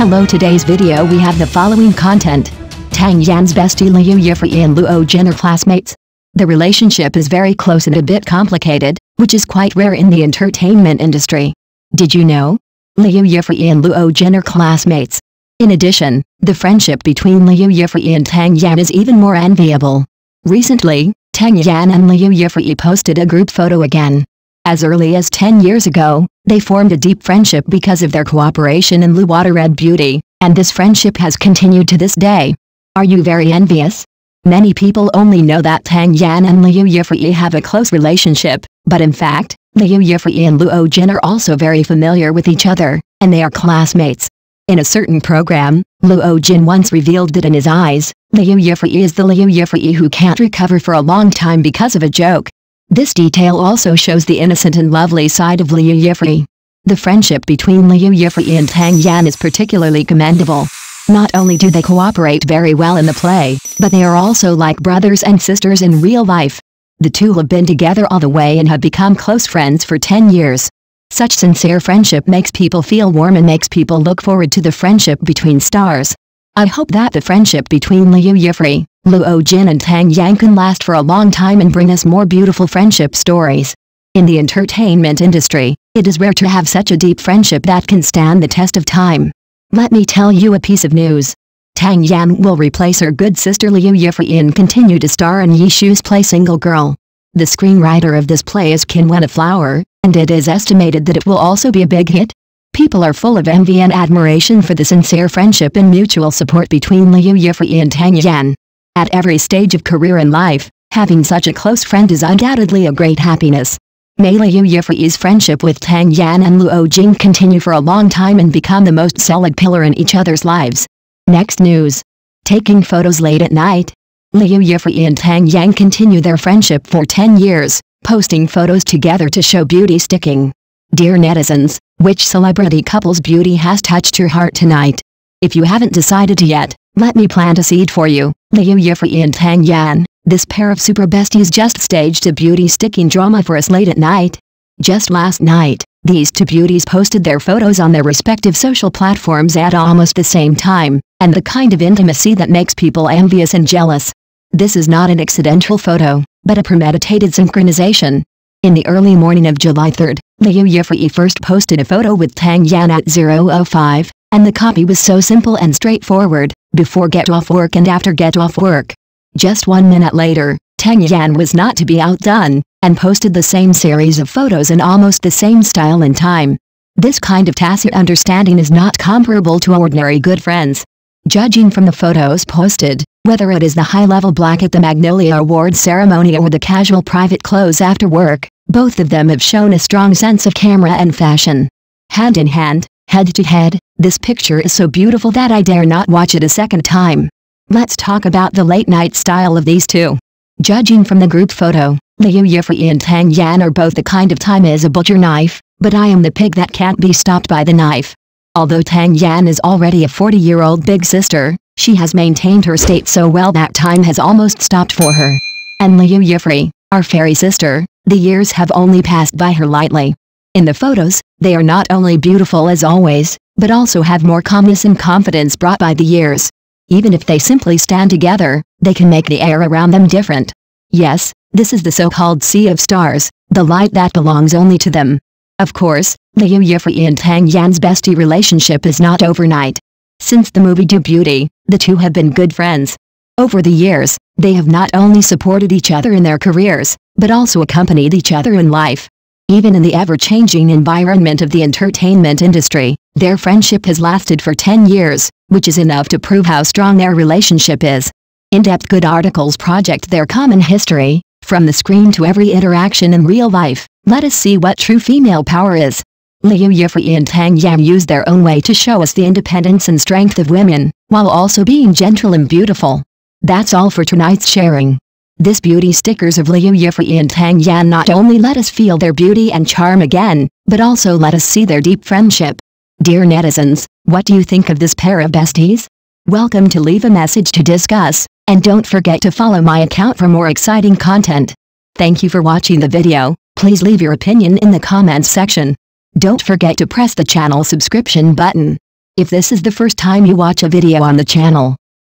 Hello, today's video we have the following content. Tang Yan's bestie Liu Yifei and Luo Jin are classmates. The relationship is very close and a bit complicated, which is quite rare in the entertainment industry. Did you know? Liu Yifei and Luo Jin are classmates. In addition, the friendship between Liu Yifei and Tang Yan is even more enviable. Recently, Tang Yan and Liu Yifei posted a group photo again. As early as 10 years ago, they formed a deep friendship because of their cooperation in Blue Water Red Beauty, and this friendship has continued to this day. Are you very envious? Many people only know that Tang Yan and Liu Yifei have a close relationship, but in fact, Liu Yifei and Luo Jin are also very familiar with each other, and they are classmates. In a certain program, Luo Jin once revealed that in his eyes, Liu Yifei is the Liu Yifei who can't recover for a long time because of a joke. This detail also shows the innocent and lovely side of Liu Yifei. The friendship between Liu Yifei and Tang Yan is particularly commendable. Not only do they cooperate very well in the play, but they are also like brothers and sisters in real life. The two have been together all the way and have become close friends for 10 years. Such sincere friendship makes people feel warm and makes people look forward to the friendship between stars. I hope that the friendship between Liu Yifei, Luo Jin and Tang Yan can last for a long time and bring us more beautiful friendship stories. In the entertainment industry, it is rare to have such a deep friendship that can stand the test of time. Let me tell you a piece of news. Tang Yan will replace her good sister Liu Yifei and continue to star in Ye Shu's play Single Girl. The screenwriter of this play is Qin Wen a Flower, and it is estimated that it will also be a big hit. People are full of envy and admiration for the sincere friendship and mutual support between Liu Yifei and Tang Yan. At every stage of career and life, having such a close friend is undoubtedly a great happiness. May Liu Yifei's friendship with Tang Yan and Luo Jin continue for a long time and become the most solid pillar in each other's lives. Next news. Taking photos late at night. Liu Yifei and Tang Yan continue their friendship for 10 years, posting photos together to show beauty sticking. Dear netizens, which celebrity couple's beauty has touched your heart tonight? If you haven't decided yet, let me plant a seed for you. Liu Yifei and Tang Yan, this pair of super besties just staged a beauty-sticking drama for us late at night. Just last night, these two beauties posted their photos on their respective social platforms at almost the same time, and the kind of intimacy that makes people envious and jealous. This is not an accidental photo, but a premeditated synchronization. In the early morning of July 3rd, Liu Yifei first posted a photo with Tang Yan at 0:05, and the copy was so simple and straightforward: before get off work and after get off work. Just 1 minute later, Tang Yan was not to be outdone, and posted the same series of photos in almost the same style and time. This kind of tacit understanding is not comparable to ordinary good friends. Judging from the photos posted, whether it is the high-level black at the Magnolia Award ceremony or the casual private clothes after work, both of them have shown a strong sense of camera and fashion. Hand in hand, head to head, this picture is so beautiful that I dare not watch it a second time. Let's talk about the late-night style of these two. Judging from the group photo, Liu Yifei and Tang Yan are both the kind of time is a butcher knife, but I am the pig that can't be stopped by the knife. Although Tang Yan is already a 40-year-old big sister, she has maintained her state so well that time has almost stopped for her. And Liu Yifei, our fairy sister, the years have only passed by her lightly. In the photos, they are not only beautiful as always, but also have more calmness and confidence brought by the years. Even if they simply stand together, they can make the air around them different. Yes, this is the so-called sea of stars, the light that belongs only to them. Of course, Liu Yifei and Tang Yan's bestie relationship is not overnight. Since the movie Do Beauty, the two have been good friends. Over the years, they have not only supported each other in their careers, but also accompanied each other in life. Even in the ever-changing environment of the entertainment industry, their friendship has lasted for 10 years, which is enough to prove how strong their relationship is. In-depth good articles project their common history, from the screen to every interaction in real life. Let us see what true female power is. Liu Yifei and Tang Yan use their own way to show us the independence and strength of women, while also being gentle and beautiful. That's all for tonight's sharing. This beauty stickers of Liu Yifei and Tang Yan not only let us feel their beauty and charm again, but also let us see their deep friendship. Dear netizens, what do you think of this pair of besties? Welcome to leave a message to discuss, and don't forget to follow my account for more exciting content. Thank you for watching the video. Please leave your opinion in the comments section. Don't forget to press the channel subscription button. If this is the first time you watch a video on the channel,